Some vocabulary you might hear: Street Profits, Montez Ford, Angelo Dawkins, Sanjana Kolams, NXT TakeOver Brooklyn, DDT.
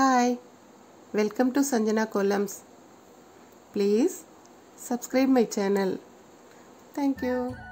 Hi, welcome to Sanjana Kolams. Please subscribe my channel. Thank you.